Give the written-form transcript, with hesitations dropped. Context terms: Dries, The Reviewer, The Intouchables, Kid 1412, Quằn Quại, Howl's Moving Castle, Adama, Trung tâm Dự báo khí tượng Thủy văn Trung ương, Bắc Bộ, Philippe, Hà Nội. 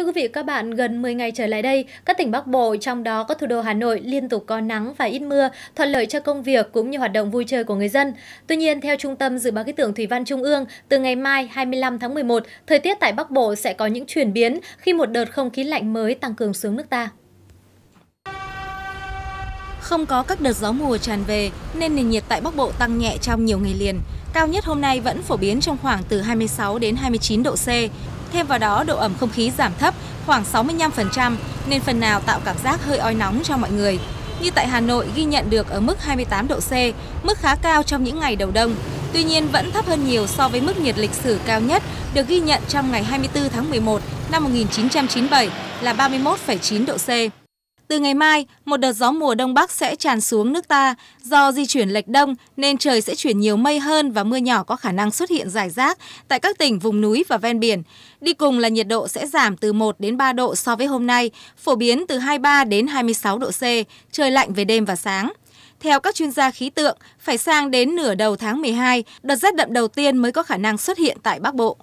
Thưa quý vị và các bạn, gần 10 ngày trở lại đây, các tỉnh Bắc Bộ, trong đó có thủ đô Hà Nội liên tục có nắng và ít mưa, thuận lợi cho công việc cũng như hoạt động vui chơi của người dân. Tuy nhiên, theo Trung tâm Dự báo khí tượng Thủy văn Trung ương, từ ngày mai 25 tháng 11, thời tiết tại Bắc Bộ sẽ có những chuyển biến khi một đợt không khí lạnh mới tăng cường xuống nước ta. Không có các đợt gió mùa tràn về nên nền nhiệt tại Bắc Bộ tăng nhẹ trong nhiều ngày liền. Cao nhất hôm nay vẫn phổ biến trong khoảng từ 26 đến 29 độ C. Thêm vào đó, độ ẩm không khí giảm thấp khoảng 65% nên phần nào tạo cảm giác hơi oi nóng cho mọi người. Như tại Hà Nội ghi nhận được ở mức 28 độ C, mức khá cao trong những ngày đầu đông. Tuy nhiên vẫn thấp hơn nhiều so với mức nhiệt lịch sử cao nhất được ghi nhận trong ngày 24 tháng 11 năm 1997 là 31,9 độ C. Từ ngày mai, một đợt gió mùa Đông Bắc sẽ tràn xuống nước ta. Do di chuyển lệch đông nên trời sẽ chuyển nhiều mây hơn và mưa nhỏ có khả năng xuất hiện rải rác tại các tỉnh vùng núi và ven biển. Đi cùng là nhiệt độ sẽ giảm từ 1 đến 3 độ so với hôm nay, phổ biến từ 23 đến 26 độ C, trời lạnh về đêm và sáng. Theo các chuyên gia khí tượng, phải sang đến nửa đầu tháng 12, đợt rét đậm đầu tiên mới có khả năng xuất hiện tại Bắc Bộ.